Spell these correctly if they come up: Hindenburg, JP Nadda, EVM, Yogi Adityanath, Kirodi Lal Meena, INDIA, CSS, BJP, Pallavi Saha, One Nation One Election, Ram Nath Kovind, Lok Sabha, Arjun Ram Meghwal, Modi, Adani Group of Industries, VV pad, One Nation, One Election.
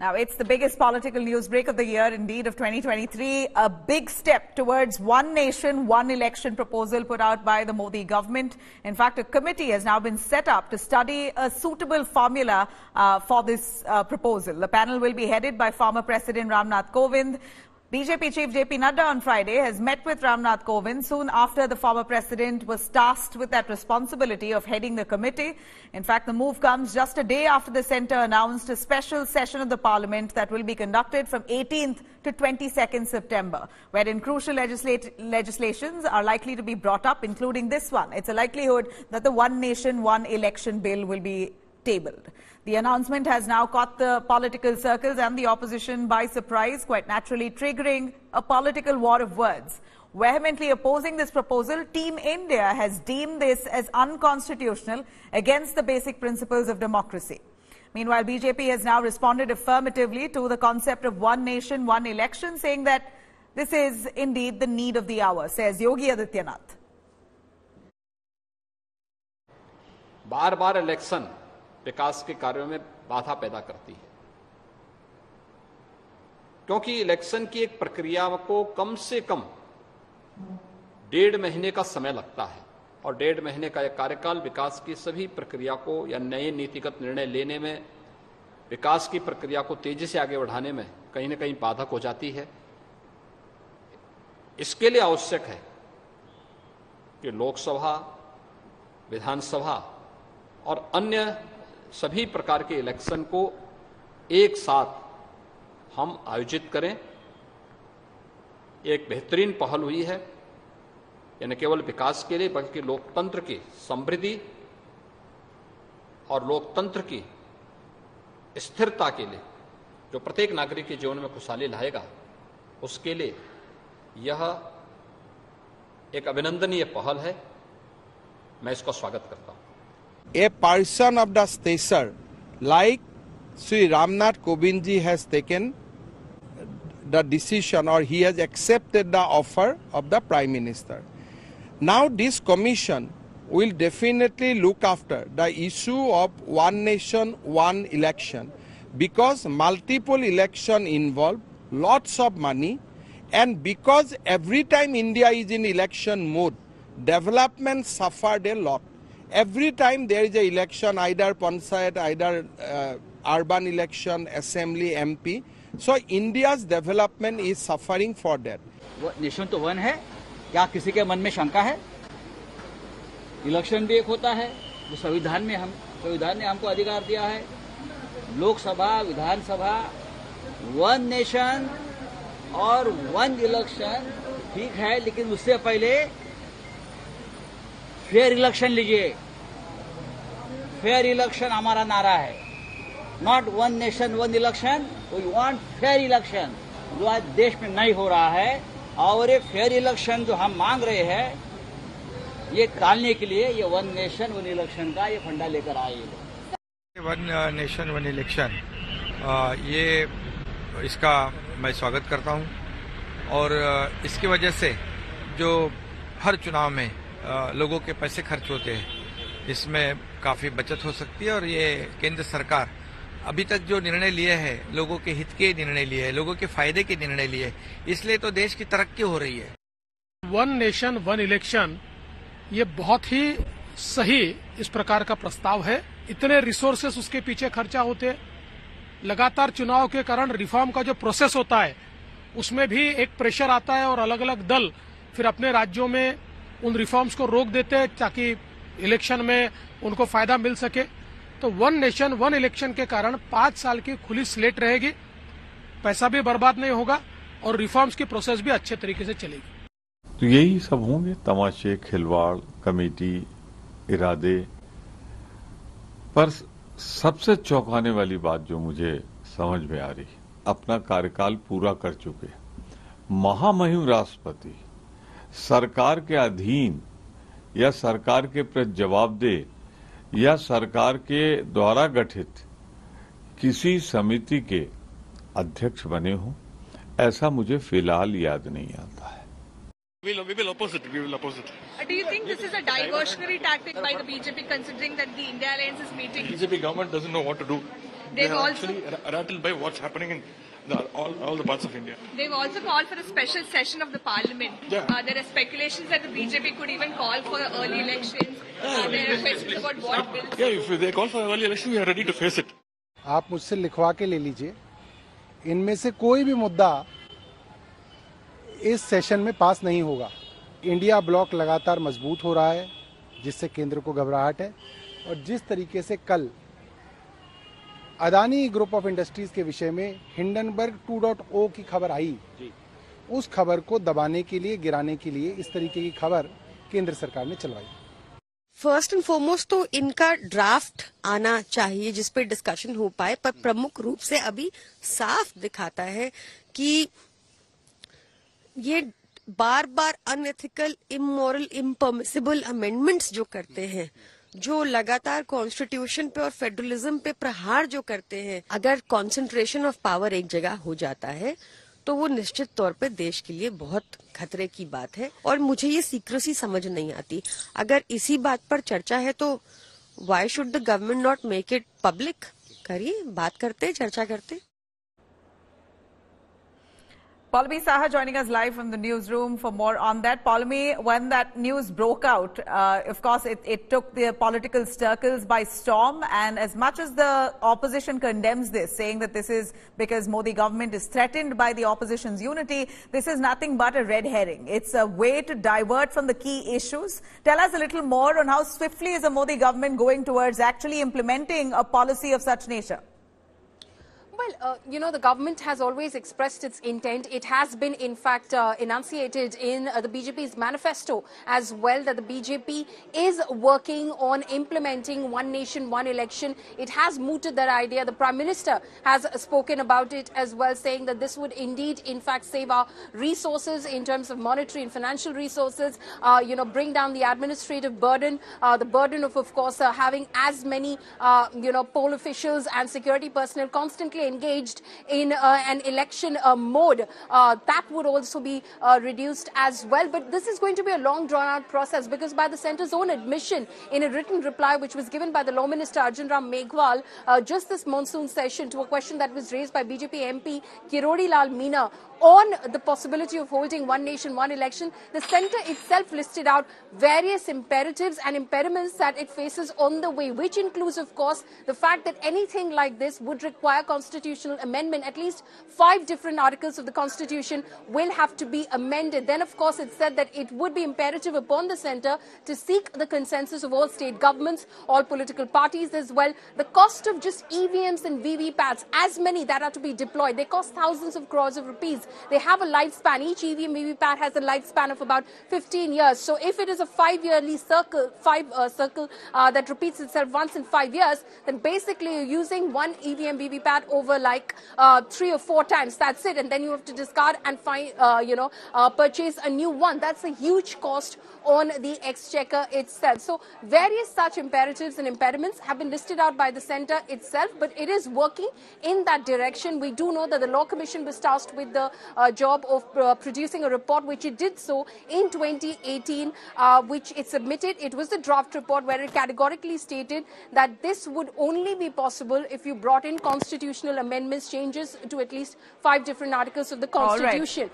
Now, it's the biggest political news break of the year, indeed, of 2023. A big step towards One Nation, One Election proposal put out by the Modi government. In fact, a committee has now been set up to study a suitable formula for this proposal. The panel will be headed by former President Ram Nath Kovind. BJP Chief JP Nadda on Friday has met with Ram Nath Kovind soon after the former president was tasked with that responsibility of heading the committee. In fact, the move comes just a day after the centre announced a special session of the parliament that will be conducted from 18th to 22nd September, wherein crucial legislations are likely to be brought up, including this one. It's a likelihood that the One Nation, One Election bill will be tabled. The announcement has now caught the political circles and the opposition by surprise, quite naturally triggering a political war of words. Vehemently opposing this proposal, Team India has deemed this as unconstitutional, against the basic principles of democracy. Meanwhile, BJP has now responded affirmatively to the concept of One Nation, One Election, saying that this is indeed the need of the hour, says Yogi Adityanath. बार-बार election विकास के कार्यों में बाधा पैदा करती है, क्योंकि election की एक प्रक्रिया को कम से कम 1.5 महीने का समय लगता है और 1.5 महीने का यह कार्यकाल विकास की सभी प्रक्रिया को या नए नीतिगत निर्णय लेने में, विकास की प्रक्रिया को तेजी से आगे बढ़ाने में कहीं न कहीं बाधक हो जाती है। इसके लिए आवश्यक है कि लोकसभा, विधानसभा और अन्य सभी प्रकार के इलेक्शन को एक साथ हम आयोजित करें। एक बेहतरीन पहल हुई है, यह न केवल विकास के लिए बल्कि लोकतंत्र की समृद्धि और लोकतंत्र की स्थिरता के लिए, जो प्रत्येक नागरिक के जीवन में खुशहाली लाएगा, उसके लिए यह एक अभिनंदनीय पहल है। मैं इसका स्वागत करता हूं। A person of the stature like Sri Ramnath Kovindji has taken the decision, or he has accepted the offer of the Prime Minister. Now this commission will definitely look after the issue of One Nation, One Election, because multiple election involve lots of money, and because every time India is in election mode, development suffered a lot. Every time there is an election, either panchayat, either urban election, assembly, MP, so India's development is suffering for that. Nation तो one है, क्या किसी के मन में शंका है? Election भी एक होता है, जो संविधान ने हमको अधिकार दिया है। लोकसभा, विधानसभा, वन नेशन और वन इलेक्शन ठीक है, लेकिन उससे पहले फेयर इलेक्शन लीजिए। फेयर इलेक्शन हमारा नारा है, not one nation one election. We want fair election, जो आज देश में नहीं हो रहा है। और ये फेयर इलेक्शन जो हम मांग रहे हैं, ये टालने के लिए ये वन नेशन वन इलेक्शन का ये फंडा लेकर आए लोग। वन नेशन वन इलेक्शन, ये इसका मैं स्वागत करता हूँ, और इसकी वजह से जो हर चुनाव में लोगों के पैसे खर्च होते हैं, इसमें काफ़ी बचत हो सकती है। और ये केंद्र सरकार अभी तक जो निर्णय लिए हैं, लोगों के हित के निर्णय लिए हैं, लोगों के फायदे के निर्णय लिए, इसलिए तो देश की तरक्की हो रही है। वन नेशन वन इलेक्शन ये बहुत ही सही इस प्रकार का प्रस्ताव है। इतने रिसोर्सेस उसके पीछे खर्चा होते, लगातार चुनाव के कारण रिफॉर्म का जो प्रोसेस होता है उसमें भी एक प्रेशर आता है, और अलग अलग दल फिर अपने राज्यों में उन रिफॉर्म्स को रोक देते हैं ताकि इलेक्शन में उनको फायदा मिल सके। तो वन नेशन वन इलेक्शन के कारण 5 साल की खुली स्लेट रहेगी, पैसा भी बर्बाद नहीं होगा और रिफॉर्म्स की प्रोसेस भी अच्छे तरीके से चलेगी। तो यही सब होंगे तमाशे, खिलवाड़, कमेटी, इरादे। पर सबसे चौंकाने वाली बात जो मुझे समझ में आ रही, अपना कार्यकाल पूरा कर चुके महामहिम राष्ट्रपति सरकार के अधीन या सरकार के प्रति जवाबदेह या सरकार के द्वारा गठित किसी समिति के अध्यक्ष बने हों, ऐसा मुझे फिलहाल याद नहीं आता है। We will oppose it. We will oppose it. Do you think this is a diversionary tactic by the BJP, considering that the India Alliance is meeting? BJP government doesn't know what to do. They've also rattled by what's happening in all the parts of India. They've also called for a special session of the parliament. Yeah. There are speculations that the BJP could even call for early elections. There are questions about what bills. Yeah, if they call for early elections, we are ready to face it. आप मुझसे लिखवा के ले लीजिए. इनमें से कोई भी मुद्दा इस सेशन में पास नहीं होगा. इंडिया ब्लॉक लगातार मजबूत हो रहा है, जिससे केंद्र को घबराहट है. और जिस तरीके से कल अदानी ग्रुप ऑफ इंडस्ट्रीज के विषय में हिंडनबर्ग 2.0 की खबर आई, उस खबर को दबाने के लिए, गिराने के लिए इस तरीके की खबर केंद्र सरकार ने चलवाई. फर्स्ट एंड फॉरमोस्ट तो इनका ड्राफ्ट आना चाहिए जिस पे डिस्कशन हो पाए, पर प्रमुख रूप से अभी साफ दिखाता है कि ये बार बार अनएथिकल, इमोरल, इम्परमिसिबल अमेंडमेंट्स जो करते हैं, जो लगातार कॉन्स्टिट्यूशन पे और फेडरलिज्म पे प्रहार जो करते हैं. अगर कॉन्सेंट्रेशन ऑफ पावर एक जगह हो जाता है तो वो निश्चित तौर पे देश के लिए बहुत खतरे की बात है. और मुझे ये सीक्रेसी समझ नहीं आती. अगर इसी बात पर चर्चा है तो why should the government not make it public? करिए, बात करते, चर्चा करते. Pallavi Saha joining us live from the newsroom for more on that. Pallavi, when that news broke out, of course, it took the political circles by storm. And as much as the opposition condemns this, saying that this is because Modi government is threatened by the opposition's unity, this is nothing but a red herring. It's a way to divert from the key issues. Tell us a little more on how swiftly is the Modi government going towards actually implementing a policy of such nature. Well, you know, the government has always expressed its intent. It has been, in fact, enunciated in the BJP's manifesto as well, that the BJP is working on implementing One Nation, One Election. It has mooted that idea. The Prime Minister has spoken about it as well, saying that this would indeed, in fact, save our resources in terms of monetary and financial resources, you know, bring down the administrative burden, the burden of course, having as many, you know, poll officials and security personnel constantly engaged in an election mode. That would also be reduced as well. But this is going to be a long drawn out process, because by the centre's own admission in a written reply which was given by the Law Minister Arjun Ram Meghwal just this monsoon session to a question that was raised by BJP MP Kirodi Lal Meena on the possibility of holding One Nation, One Election, the centre itself listed out various imperatives and impediments that it faces on the way, which includes, of course, the fact that anything like this would require constitutional amendment. At least 5 different articles of the Constitution will have to be amended. Then, of course, it said that it would be imperative upon the centre to seek the consensus of all state governments, all political parties as well. The cost of just EVMs and VV pads, as many that are to be deployed, they cost thousands of crores of rupees. They have a lifespan. Each EVM, VV pad has a lifespan of about 15 years. So if it is a 5-yearly circle, that repeats itself once in 5 years, then basically you're using one EVM, VV pad over like 3 or 4 times. That's it. And then you have to discard and find, purchase a new one. That's a huge cost on the exchequer itself. So various such imperatives and impediments have been listed out by the centre itself, but it is working in that direction. We do know that the Law Commission was tasked with the job of producing a report, which it did so in 2018, which it submitted. It was the draft report where it categorically stated that this would only be possible if you brought in constitutional amendments, changes to at least 5 different articles of the Constitution.